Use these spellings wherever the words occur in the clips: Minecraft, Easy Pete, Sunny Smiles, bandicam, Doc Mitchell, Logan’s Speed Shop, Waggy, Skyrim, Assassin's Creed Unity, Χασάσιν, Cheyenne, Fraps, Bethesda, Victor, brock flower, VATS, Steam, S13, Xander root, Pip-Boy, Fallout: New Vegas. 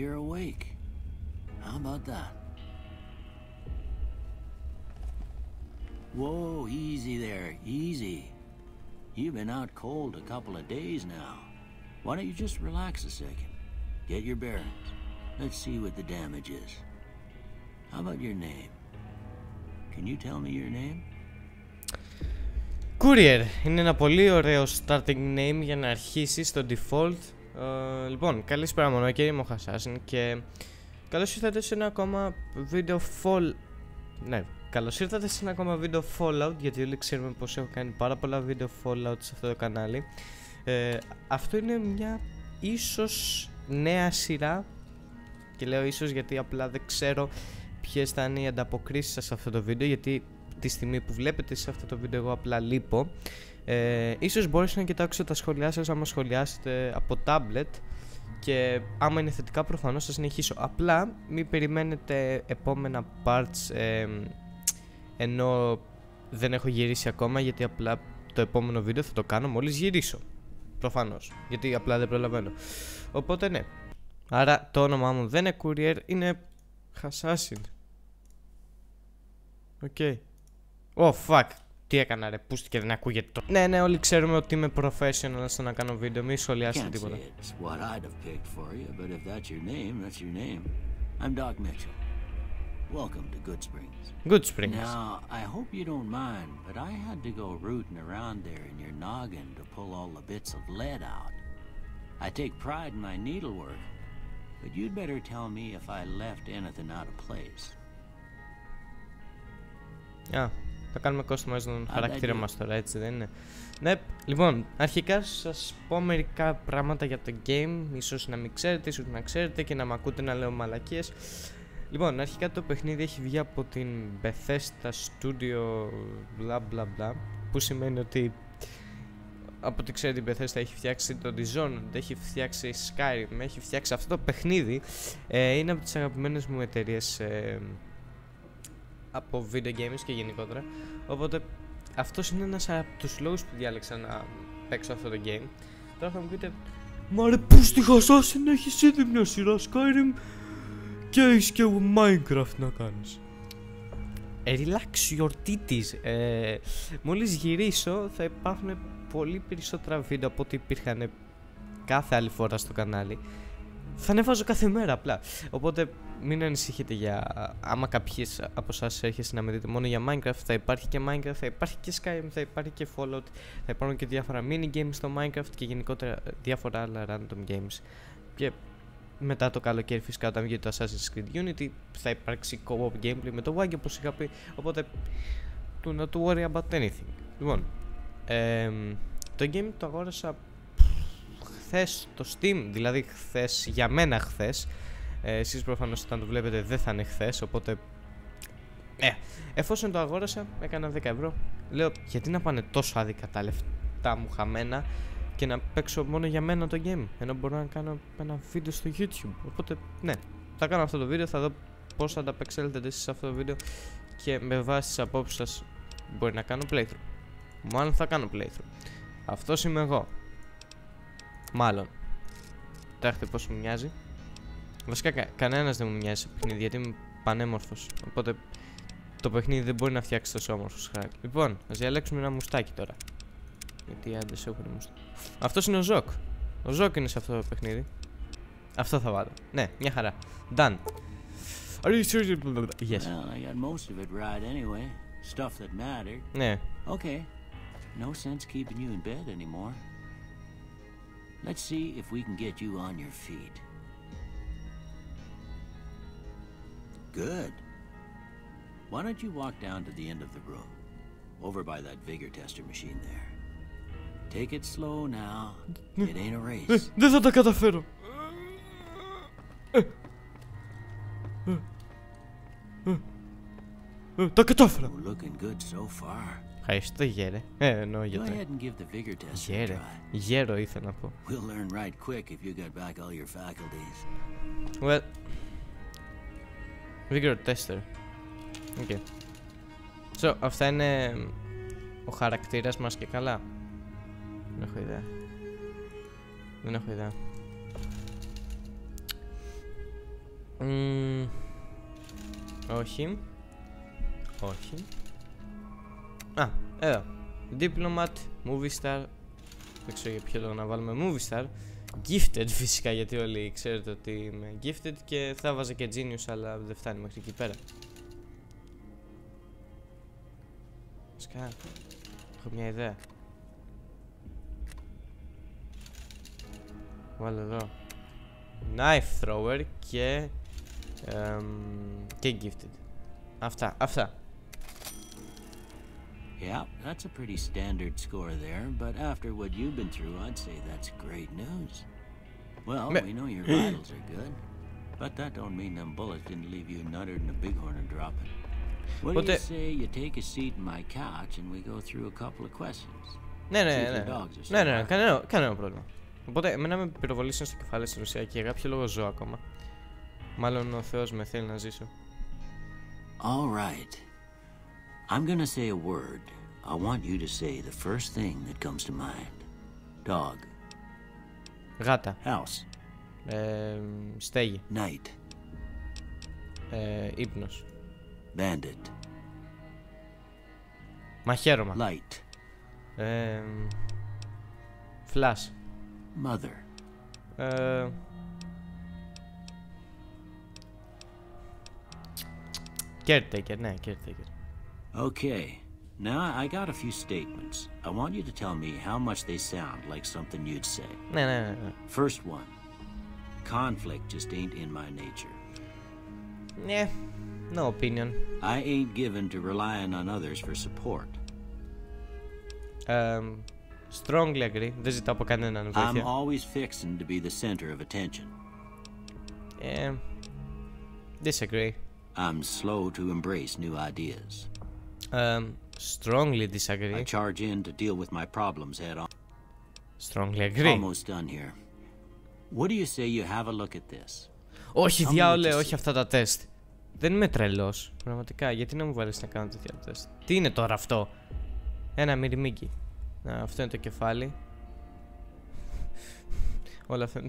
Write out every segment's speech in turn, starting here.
You're awake. How about that? Whoa, easy there, easy. You've been out cold a couple of days now. Why don't you just relax a second? Get your bearings. Let's see what the damage is. How about your name? Can you tell me your name? Courier είναι ένα πολύ ωραίο starting name για να αρχίσει στο default. Λοιπόν, καλησπέρα μονόκαιροι, είμαι ο Χασάσιν και καλώς ήρθατε σε ένα ακόμα βίντεο Fallout, γιατί όλοι ξέρουμε πως έχω κάνει πάρα πολλά βίντεο Fallout σε αυτό το κανάλι. Αυτό είναι μια ίσως νέα σειρά και λέω ίσως γιατί απλά δεν ξέρω ποιες θα είναι οι ανταποκρίσεις σας σε αυτό το βίντεο, γιατί τη στιγμή που βλέπετε σε αυτό το βίντεο εγώ απλά λείπω. Ίσως μπορείς να κοιτάξω τα σχόλιά σας άμα σχολιάσετε από τάμπλετ και άμα είναι θετικά προφανώς θα συνεχίσω. Απλά μην περιμένετε επόμενα parts ενώ δεν έχω γυρίσει ακόμα, γιατί απλά το επόμενο βίντεο θα το κάνω μόλις γυρίσω προφανώς, γιατί απλά δεν προλαβαίνω. Οπότε ναι, άρα το όνομά μου δεν είναι Courier, είναι Χασάσιν. Οκ. Oh fuck, τι έκανα ρε, πούστηκε, δεν ακούγεται το. Ναι, ναι, όλοι ξέρουμε ότι είμαι professional στο να κάνω βίντεο, μη σχολιάσετε τίποτα. I'm Doc Mitchell. Welcome to Good Springs. Good Springs. Now, I hope you don't mind, but I had to go rooting around there in your noggin to pull all the bits of lead out. I take pride in my needlework, but you'd better tell me if I left anything out of place. Yeah. Θα κάνουμε customize τον χαρακτήρα μας τώρα, έτσι δεν είναι? Ναι, λοιπόν, αρχικά σας πω μερικά πράγματα για το game. Ίσως να μην ξέρετε, ίσως να ξέρετε και να μ' ακούτε να λέω μαλακίες. Λοιπόν, αρχικά το παιχνίδι έχει βγει από την Bethesda Studio bla bla bla, που σημαίνει ότι από ό,τι ξέρετε η Bethesda έχει φτιάξει το Dishonored, έχει φτιάξει Skyrim, έχει φτιάξει αυτό το παιχνίδι. Είναι από τις αγαπημένες μου εταιρείες από video games και γενικότερα. Οπότε αυτός είναι ένας από τους λόγους που διάλεξα να παίξω αυτό το game. Τώρα θα μου πείτε, μα ρε πού στη Χασάσιν έχεις ήδη μια σειρά Skyrim και έχεις και Minecraft να κάνεις? Relax your titties. Μόλις γυρίσω θα υπάρχουν πολύ περισσότερα βίντεο από ό,τι υπήρχαν κάθε άλλη φορά στο κανάλι. Θα ανεβάζω κάθε μέρα απλά. Οπότε μην ανησυχείτε για άμα κάποιοι από εσάς έρχεσαι να με δείτε μόνο για Minecraft. Θα υπάρχει και Minecraft, θα υπάρχει και Skyrim, θα υπάρχει και Fallout, θα υπάρχουν και διάφορα mini games στο Minecraft και γενικότερα διάφορα άλλα random games. Και μετά το καλοκαίρι φυσικά όταν βγει το Assassin's Creed Unity θα υπάρξει co-op gameplay με το Waggy όπως είχα πει. Οπότε do not worry about anything. Λοιπόν, το game το αγόρασα χθες το Steam, δηλαδή χθες για μένα χθες. Εσείς προφανώς όταν το βλέπετε δεν θα είναι χθες, οπότε εφόσον το αγόρασα έκανα 10 ευρώ. Λέω γιατί να πάνε τόσο άδικα τα λεφτά μου χαμένα και να παίξω μόνο για μένα το game, ενώ μπορώ να κάνω ένα βίντεο στο YouTube. Οπότε ναι, θα κάνω αυτό το βίντεο, θα δω πως θα ανταπεξέλθετε εσείς σε αυτό το βίντεο και με βάση τις απόψεις σας μπορεί να κάνω playthrough. Μάλλον θα κάνω playthrough. Αυτός είμαι εγώ. Μάλλον. Κοιτάξτε πως μου μοιάζει. Βασικά κανένας δεν μου μοιάζει σε παιχνίδι, γιατί είμαι πανέμορφος. Οπότε το παιχνίδι δεν μπορεί να φτιάξει τόσο όμορφος χαρακτήρα. Λοιπόν, ας διαλέξουμε ένα μουστάκι τώρα, γιατί άντες έχουν μουστάκι. Αυτός είναι ο Ζοκ. Ο Ζοκ είναι σε αυτό το παιχνίδι. Αυτό θα βάλω. Ναι, μια χαρά. Done. Are you serious? Yes. Well, I got most of it right anyway. Stuff that mattered. Ναι. Okay. No sense keeping you in bed anymore. Let's see if we can get you on your feet. Good. Why don't you walk down to the end of the room, over by that vigor tester machine there. Take it slow now. It ain't a race. Δεν θα τα καταφέρω. Τα κατάφερα. Looking good so far. Ευχαριστώ γέρε. Εννοώ γέρε. Γέρο ήθελα να πω. Well, Victor tester. Okay. So, αυτά είναι ο χαρακτήρας μας και καλά. Δεν έχω ιδέα. Όχι. Α, εδώ. Diplomat, movie star. Δεν ξέρω για ποιο λόγο να βάλουμε movie star. Gifted φυσικά, γιατί όλοι ξέρετε ότι είμαι gifted, και θα βάζα και genius, αλλά δεν φτάνει μέχρι εκεί πέρα. Σκά, έχω μια ιδέα. Βάλω εδώ knife thrower και και gifted. Αυτά. Yeah, that's a pretty standard score there, but after what you've been through, I'd say that's great news. Well, we know your vitals are good, but that don't mean them bullets didn't leave you nuttered and a bighorn are dropping. What do you say you take a seat in my couch and we go through a couple of questions? Ναι, κανένα πρόβλημα. Οπότε, εμένα με πυροβολήσαν στο κεφάλι στην ουσία και για κάποιο λόγο ζω ακόμα. Μάλλον ο Θεός με θέλει να ζήσω. All right. I'm gonna say a word. I want you to say the first thing that comes to mind. Dog. Γάτα. House. Στέγη. Night. Ύπνος. Bandit. Μαχαίρωμα. Light. Flash. Mother. Caretaker, ναι, caretaker. Okay, now I got a few statements. I want you to tell me how much they sound like something you'd say. No. First one, conflict just ain't in my nature. Yeah, no opinion. I ain't given to relying on others for support. Strongly agree. Δεν ζητάω από κανέναν βοήθεια. I'm always fixing to be the center of attention. Yeah, disagree. I'm slow to embrace new ideas. Strongly disagree. I charge in to deal with my problems head on. Strongly agree. Almost done here. What do you say you have a look at this? Όχι, διάολε, όχι αυτά τα τεστ. Δεν είμαι τρελός, πραγματικά. Γιατί να μου βάλεις να κάνω τέτοια τεστ? Τι είναι τώρα αυτό? Ένα μυρμήγκι. Αυτό είναι το κεφάλι. Όλα αυτά.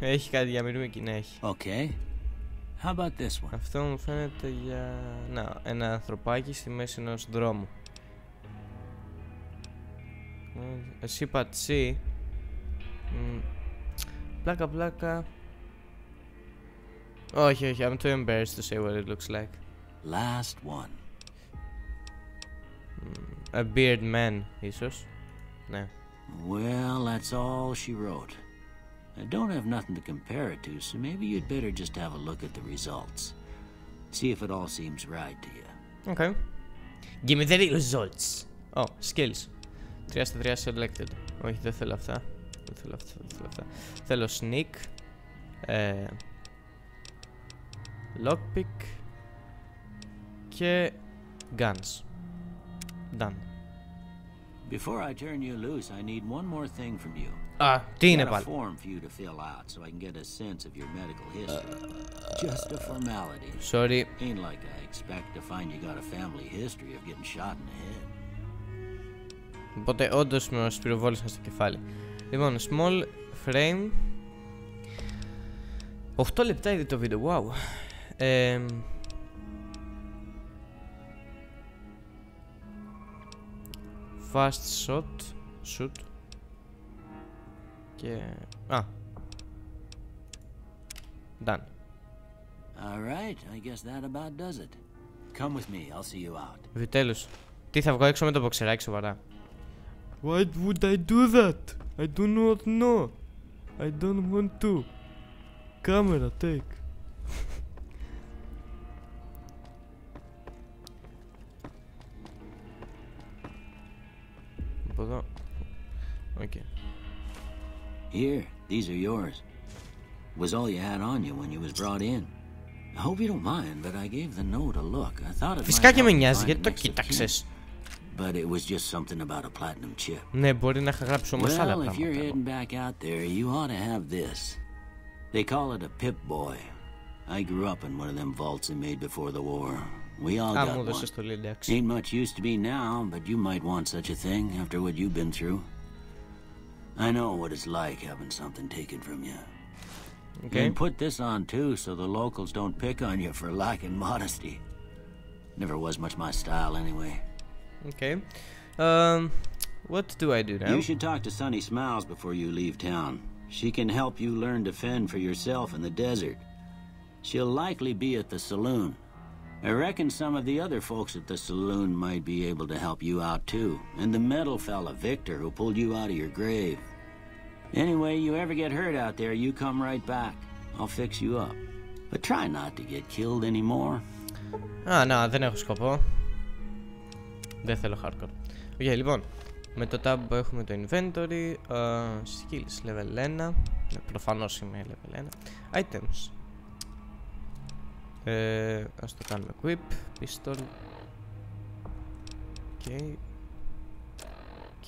Έχει κάτι για μυρμήγκι? Ναι, έχει. Okay. How about this one? Αυτό μου φαίνεται για... να, ένα ανθρωπάκι στη μέση ενός δρόμου. Εσύ είπα τσι. Πλάκα. Όχι, I'm too embarrassed to say what it looks like. Last one. A beard man, ίσως. Ναι. Well, that's all she wrote. I don't have nothing to compare it to, so maybe you'd better just have a look at the results. See if it all seems right to you. Okay. Give me the results. Oh, skills. 3/3 selected. Όχι, δεν θέλω αυτά. Θέλω sneak. Lockpick. Και guns. Done. Before I turn you loose, I need one more thing from you. Τι είναι πάλι? Sorry. Οπότε όντως με πυροβόλησαν στο κεφάλι. Λοιπόν, small frame. 8 λεπτά ήδη το βίντεο, wow. Fast shot. Done. All right, I guess that about does it. Come with me, I'll see you out. Επιτέλους. Τι θα βγω έξω με το μποξεράκι, σοβαρά? Why would I do that? I do not know. I don't want to. Camera take. Okay. Here, these are yours. Was all you had on you when you was brought in. I hope you don't mind, but I gave the note a look. I thought it might. But it was just something about a platinum chip. Well, if you're heading back out there, you ought to have this. They call it a Pip-Boy. I grew up in one of them vaults they made before the war. We all got one. Ain't much used to be now, but you might want such a thing after what you've been through. I know what it's like having something taken from you. Okay. You can put this on too, so the locals don't pick on you for lacking modesty. Never was much my style anyway. Okay. What do I do now? You should talk to Sunny Smiles before you leave town. She can help you learn to fend for yourself in the desert. She'll likely be at the saloon. I reckon some of the other folks at the saloon might be able to help you out too. And the metal fella, Victor, who pulled you out of your grave. Anyway, you ever get hurt out there, you come right back. I'll fix you up. But try not to get killed anymore. Α, να, δεν έχω σκοπό. Δεν θέλω hardcore. Okay, λοιπόν, με το tab που έχουμε το inventory, skills level 1. Προφανώς είμαι level 1. Items. Ας το κάνουμε equip, pistol. Okay.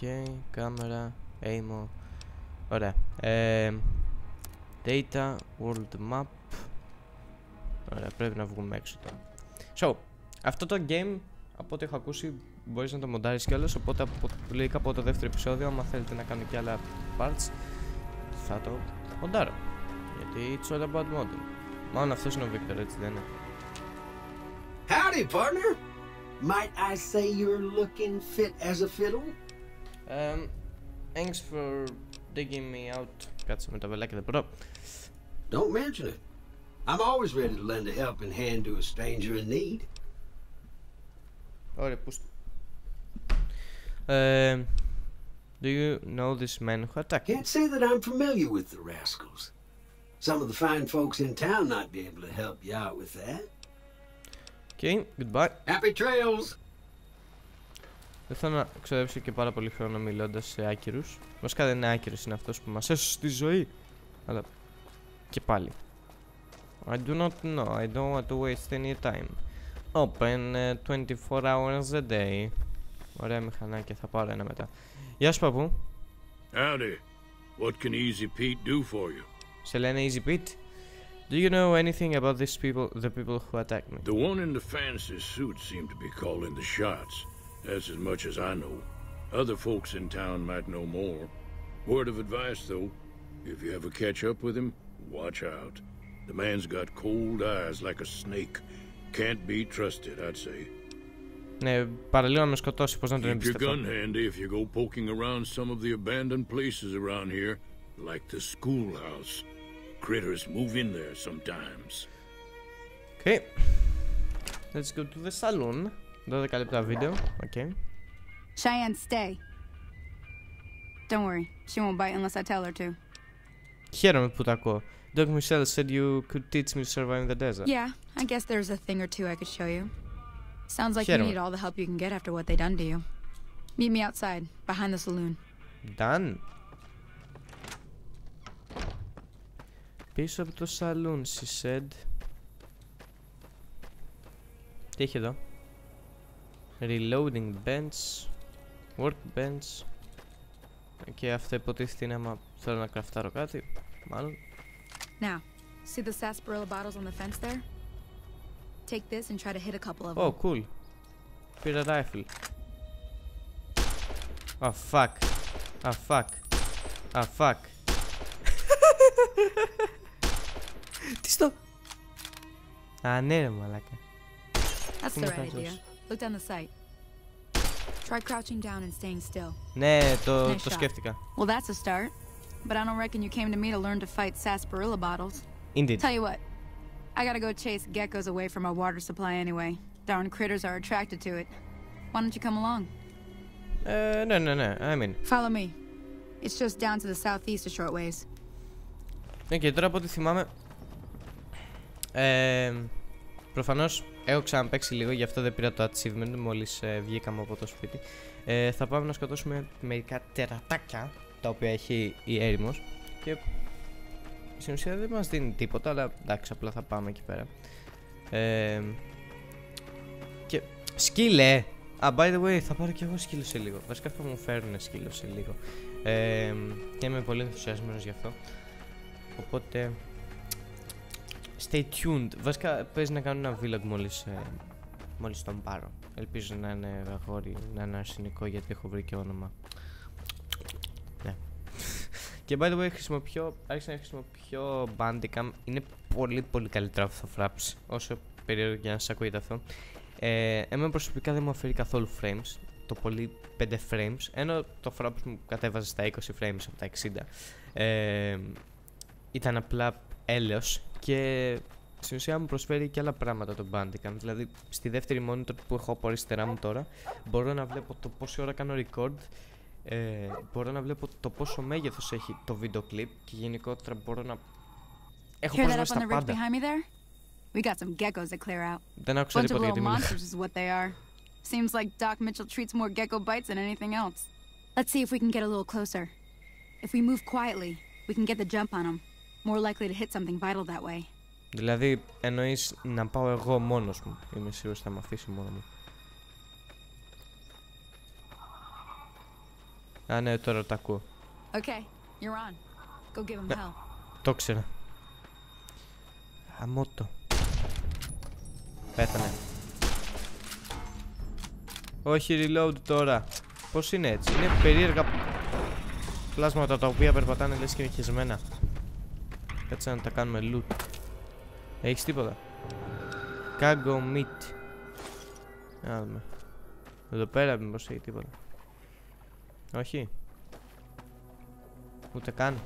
Okay, κάμερα, aim. Ωραία. Data, world map. Ωραία, πρέπει να βγούμε έξω τώρα. So, αυτό το game, από ό,τι έχω ακούσει, μπορείς να το μοντάρεις κιόλας. Οπότε, λογικά από το δεύτερο επεισόδιο, άμα θέλετε να κάνω κι άλλα parts, θα το μοντάρω. Γιατί it's all about modding. Μάλλον αυτός είναι ο Victor, έτσι δεν είναι? Howdy, partner! Might I say you're looking fit as a fiddle? Thanks for digging me out. Κάτσε με τα βελάκια εδώ πέρα. Don't mention it. I'm always ready to lend a helping hand to a stranger in need. Ωραία, πού στο... Do you know this man who attacked you? Can't say that I'm familiar with the rascals. Some of the fine folks in town might be able to help you out with that. Okay, goodbye. Happy trails! Δεν θέλω να ξοδέψω και πάρα πολύ χρόνο μιλώντας σε άκυρους. Βασικά δεν είναι άκυρος, είναι αυτός που μας έσωσε τη ζωή. Αλλά και πάλι. I do not know. I don't want to waste any time. Open 24 hours a day. Ωραία μηχανάκια, θα πάρω ένα μετά. Γεια σου παππού. Howdy. What can Easy Pete do for you? Σε λένε Easy Pete. Do you know anything about these people, the people who attacked me? The one in the fancy suit seemed to be calling the shots. That's as much as I know. Other folks in town might know more. Word of advice though, if you ever catch up with him, watch out. The man's got cold eyes like a snake. Can't be trusted, I'd say. Ναι, παραλίγο να με σκοτώσει, πώς να τον εμπιστευτώ. Keep your gun handy if you go poking around some of the abandoned places around here, like the schoolhouse. Critters move in there sometimes. Okay. Let's go to the salon. 12 λεπτά βίντεο. Okay. Cheyenne, stay. Don't worry, she won't bite unless I tell her to. Χαίρομαι που τα ακούω. Doc Mitchell said you could teach me to survive in the desert. Yeah, I guess there's a thing or two I could show you. Sounds like you need all the help you can get after what they done to you. Meet me outside, behind the saloon. Done. Πίσω από το saloon, she said. Τι έχει εδώ? Reloading bench. Workbench. Και αυτό υποτίθεται είναι άμα θέλω να κραφτάρω κάτι. Μάλλον. Now, see the sarsaparilla bottles on the fence there? Take this and try to hit a couple of them. Oh, cool. Πήρα rifle. Oh, fuck. Oh, fuck. Oh, fuck. Τι στο... Α, ναι ρε μαλάκα. That's the right idea. Look down the sight. Try crouching down and staying still. Ναι, το σκέφτηκα. Well, that's a start. But I don't reckon you came to me to learn to fight sarsaparilla bottles. Indeed. Tell you what, I gotta go chase geckos away from our water supply anyway. Darn critters are attracted to it. Why don't you come along? No. I mean. Follow me. It's just down to the southeast a short ways. Okay, τώρα από ό,τι θυμάμαι. Προφανώς έχω ξαναπαίξει λίγο, γι' αυτό δεν πήρα το achievement μόλις βγήκαμε από το σπίτι. Θα πάμε να σκοτώσουμε μερικά τερατάκια, τα οποία έχει η έρημος και στην ουσία δεν μας δίνει τίποτα, αλλά εντάξει, απλά θα πάμε εκεί πέρα. Και σκύλε! By the way, θα πάρω κι εγώ σκύλο σε λίγο. Βασικά θα μου φέρουν σκύλο σε λίγο. Και είμαι πολύ ενθουσιασμένος γι' αυτό. Οπότε stay tuned. Βασικά παίζει να κάνω ένα vlog μόλις τον πάρω. Ελπίζω να είναι αγόρι, να είναι αρσενικό, γιατί έχω βρει και όνομα. Και by the way άρχισα να χρησιμοποιώ bandicam. Είναι πολύ καλύτερα από το fraps, όσο περίεργο για να σας ακούγεται αυτό. Εμένα προσωπικά δεν μου αφαιρεί καθόλου frames, το πολύ 5 frames, ενώ το fraps μου κατέβαζε στα 20 frames από τα 60. Ήταν απλά έλεος και στην ουσία μου προσφέρει και άλλα πράγματα το bandicam. Δηλαδή στη δεύτερη monitor που έχω από αριστερά μου τώρα μπορώ να βλέπω το πόση ώρα κάνω record, μπορώ να βλέπω το πόσο μέγεθος έχει το βίντεο κλιπ και γενικότερα μπορώ να έχω πρόσβαση στα πάντα. Δεν άκουσα τίποτα για τη μίληση. Seems like Doc Mitchell treats more gecko bites than anything else. Let's see if we can get a little closer. If we move quietly, we can get the jump on them. More likely to hit something vital that way. Δηλαδή εννοείς να πάω εγώ μόνος μου. Είμαι σίγουρος θα με αφήσει μόνο μου. Α, ναι, τώρα τα ακούω. Okay, you're on. Go give him hell. Το ξέρα. Αμότο. Πέθανε. Όχι reload τώρα. Πώς είναι έτσι? Είναι περίεργα πλάσματα τα οποία περπατάνε λες και χεσμένα. Κάτσε να τα κάνουμε loot. Έχεις τίποτα? Cargo meat. Να δούμε. Εδώ πέρα μήπως έχει τίποτα? Όχι. Ούτε καν.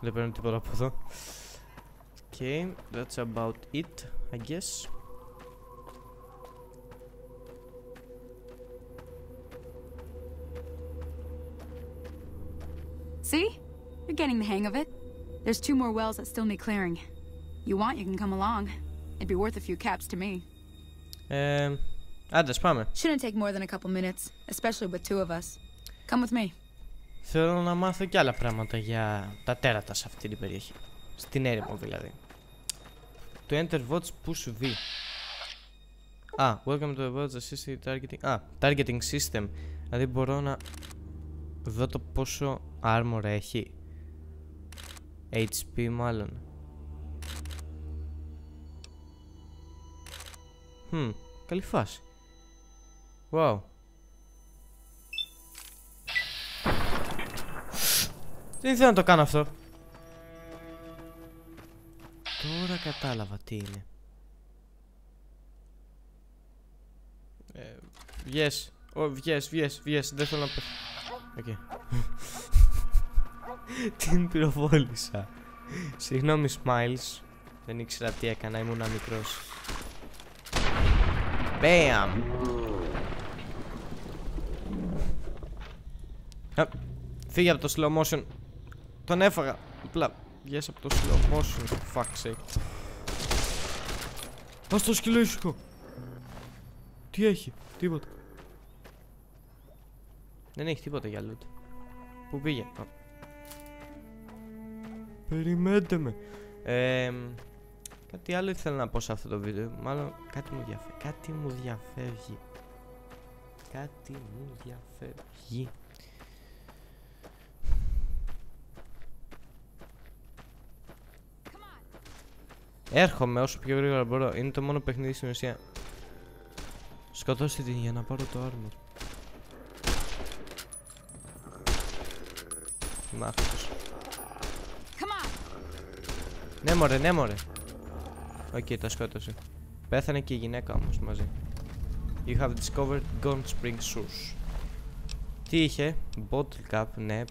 Δεν παίρνω τίποτα από εδώ. Okay, that's about it, I guess. See? You're getting the hang of it. There's two more wells that still need clearing. You want, you can come along. It'd be worth a few caps to me. Άντε, πάμε. Shouldn't take more than a couple minutes, especially with two of us. Come with me. Θέλω να μάθω κι άλλα πράγματα για τα τέρατα σε αυτή την περιοχή. Στην έρημο δηλαδή. Το Enter VATS Push V. Α, welcome to the VATS Assisted Targeting. Α, Targeting System. Δηλαδή μπορώ να δω το πόσο armor έχει. HP μάλλον. Καλή φάση. Wow. Δεν ήθελα να το κάνω αυτό. Τώρα κατάλαβα τι είναι. Yes. Oh, yes. Δεν θέλω να πέφτω. Okay. Την πυροβόλησα. Συγγνώμη, Smiles. Δεν ήξερα τι έκανα, ήμουνα μικρός. Bam! Φύγε από το slow motion. Τον έφαγα. Απλά βγες από το slow motion. Fuck sake. Ας το σκυλό ήσυχο. Τι έχει? Τίποτα. Δεν έχει τίποτα για loot. Πού πήγε? Περιμέντε με. Κάτι άλλο ήθελα να πω σε αυτό το βίντεο. Μάλλον κάτι μου διαφεύγει. Κάτι μου διαφεύγει. Έρχομαι όσο πιο γρήγορα μπορώ. Είναι το μόνο παιχνίδι στην ουσία. Σκοτώστε την για να πάρω το armor. Μάχος. Ναι μωρέ, Οκ, τα σκότωσε. Πέθανε και η γυναίκα όμως μαζί. You have discovered Gone Spring Source. Τι είχε? Bottle cap, ναι.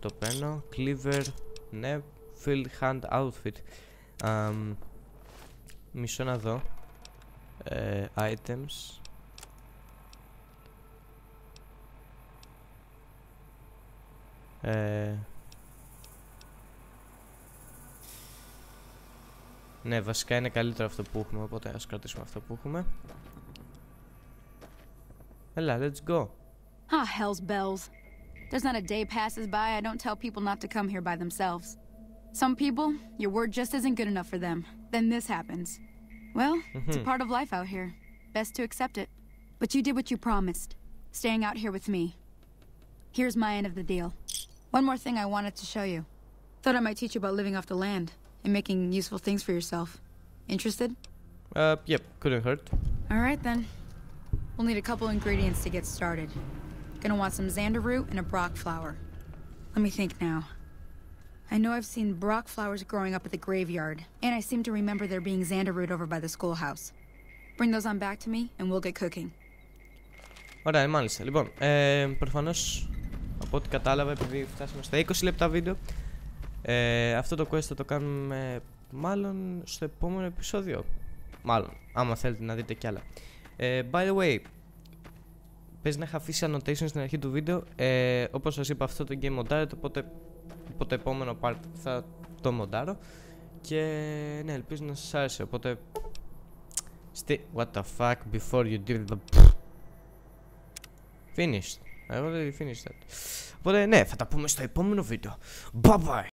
Το παίρνω. Cleaver, ναι. Field hand outfit. Μισό να δω. Items. Ναι, βασικά είναι καλύτερο αυτό που έχουμε, οπότε ας κρατήσουμε αυτό που έχουμε. Έλα, let's go. Ah, hell's bells. There's not a day passes by I don't tell people not to come here by themselves. Some people, your word just isn't good enough for them. Then this happens. Well, it's a part of life out here. Best to accept it. But you did what you promised, staying out here with me. Here's my end of the deal. One more thing I wanted to show you. Thought I might teach you about living off the land and making useful things for yourself. Interested? Yep, couldn't hurt. All right then. We'll need a couple ingredients to get started. Gonna want some xander root and a brock flower. Let me think now. I know I've seen brock flowers growing up at the graveyard, and I seem to remember there being xander root over by the schoolhouse. Bring those on back to me and we'll get cooking. Ωραία, μάλιστα. Λοιπόν, προφανώς από ό,τι κατάλαβα, επειδή φτάσαμε στα 20 λεπτά βίντεο, αυτό το quest θα το κάνουμε μάλλον στο επόμενο επεισόδιο. Μάλλον, άμα θέλετε να δείτε κι άλλα. By the way, πες να είχα αφήσει annotation στην αρχή του βίντεο. Όπως σας είπα, αυτό το game modded, οπότε από το επόμενο part θα το μοντάρω. Και ναι, ελπίζω να σας άρεσε. Οπότε. What the fuck before you did the. Finished. I already finished that. Οπότε ναι, θα τα πούμε στο επόμενο βίντεο. Bye bye.